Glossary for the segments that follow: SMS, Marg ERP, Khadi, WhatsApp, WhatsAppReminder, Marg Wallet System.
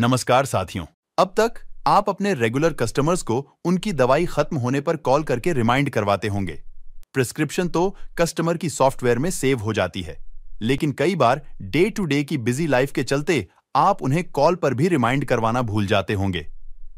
नमस्कार साथियों, अब तक आप अपने रेगुलर कस्टमर्स को उनकी दवाई खत्म होने पर कॉल करके रिमाइंड करवाते होंगे। प्रिस्क्रिप्शन तो कस्टमर की सॉफ्टवेयर में सेव हो जाती है, लेकिन कई बार डे टू डे की बिजी लाइफ के चलते आप उन्हें कॉल पर भी रिमाइंड करवाना भूल जाते होंगे।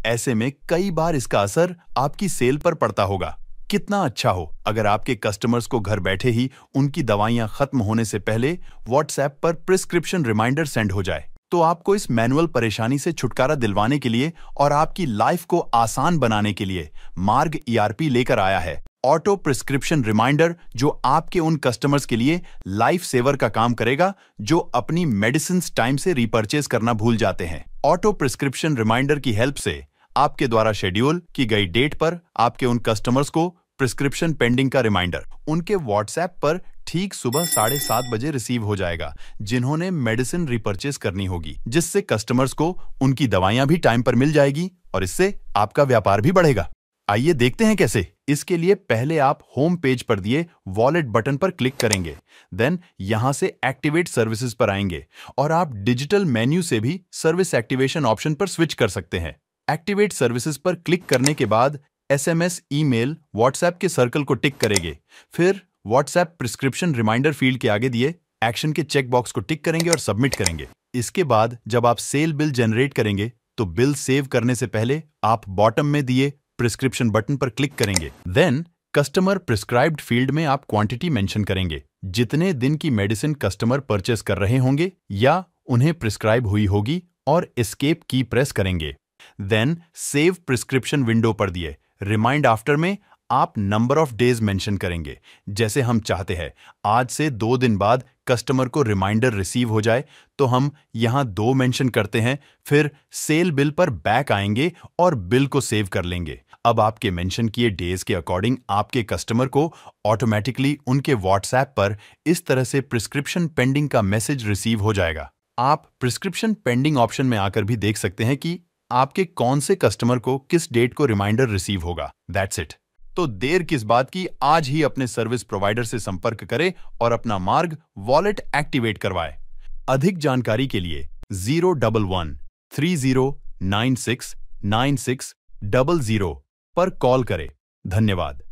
ऐसे में कई बार इसका असर आपकी सेल पर पड़ता होगा। कितना अच्छा हो अगर आपके कस्टमर्स को घर बैठे ही उनकी दवाइयां खत्म होने से पहले व्हाट्सएप पर प्रिस्क्रिप्शन रिमाइंडर सेंड हो जाए। तो आपको इस मैनुअल परेशानी से छुटकारा दिलवाने के लिए और आपकी लाइफ को आसान बनाने के लिए MargERP लेकर आया है ऑटो प्रिस्क्रिप्शन रिमाइंडर, जो आपके उन कस्टमर्स के लिए लाइफ सेवर का काम करेगा जो अपनी मेडिसिन टाइम से रिपर्चेज करना भूल जाते हैं। ऑटो प्रिस्क्रिप्शन रिमाइंडर की हेल्प से आपके द्वारा शेड्यूल की गई डेट पर आपके उन कस्टमर्स को प्रिस्क्रिप्शन पेंडिंग का रिमाइंडर उनके व्हाट्सएप पर ठीक सुबह 7:30 बजे रिसीव हो जाएगा, जिन्होंने मेडिसिन रिपर्चेस करनी होगी, जिससे कस्टमर्स को उनकी दवाइयां भी टाइम पर मिल जाएगी और इससे आपका व्यापार भी बढ़ेगा। आइए देखते हैं कैसे। इसके लिए पहले आप होम पेज पर दिए वॉलेट बटन पर क्लिक करेंगे, देन यहां से एक्टिवेट सर्विसेज पर आएंगे और आप डिजिटल मेन्यू से भी सर्विस एक्टिवेशन ऑप्शन पर स्विच कर सकते हैं। एक्टिवेट सर्विसेज पर क्लिक करने के बाद SMS, ईमेल, व्हाट्सएप के सर्कल को टिक करेंगे, फिर व्हाट्सएप प्रिस्क्रिप्शन रिमाइंडर फील्ड के आगे दिए एक्शन के चेक बॉक्स को टिक करेंगे और सबमिट करेंगे। इसके बाद जब आप सेल बिल जनरेट करेंगे तो बिल सेव करने से पहले आप बॉटम में दिए प्रिस्क्रिप्शन बटन पर क्लिक करेंगे, देन कस्टमर प्रिस्क्राइब्ड फील्ड में आप क्वांटिटी मेंशन करेंगे, जितने दिन की मेडिसिन कस्टमर परचेस कर रहे होंगे या उन्हें प्रिस्क्राइब हुई होगी, और एस्केप की प्रेस करेंगे। देन सेव प्रिस्क्रिप्शन विंडो पर दिए रिमाइंड आफ्टर में आप नंबर ऑफ डेज मेंशन करेंगे, जैसे हम चाहते हैं आज से 2 दिन बाद कस्टमर को रिमाइंडर रिसीव हो जाए, तो हम यहां 2 मेंशन करते हैं। फिर सेल बिल पर बैक आएंगे और बिल को सेव कर लेंगे। अब आपके मेंशन किए डेज के अकॉर्डिंग आपके कस्टमर को ऑटोमेटिकली उनके व्हाट्सएप पर इस तरह से प्रिस्क्रिप्शन पेंडिंग का मैसेज रिसीव हो जाएगा। आप प्रिस्क्रिप्शन पेंडिंग ऑप्शन में आकर भी देख सकते हैं कि आपके कौन से कस्टमर को किस डेट को रिमाइंडर रिसीव होगा। That's it. तो देर किस बात की, आज ही अपने सर्विस प्रोवाइडर से संपर्क करें और अपना मार्ग वॉलेट एक्टिवेट करवाएं। अधिक जानकारी के लिए 01130969600 पर कॉल करें। धन्यवाद।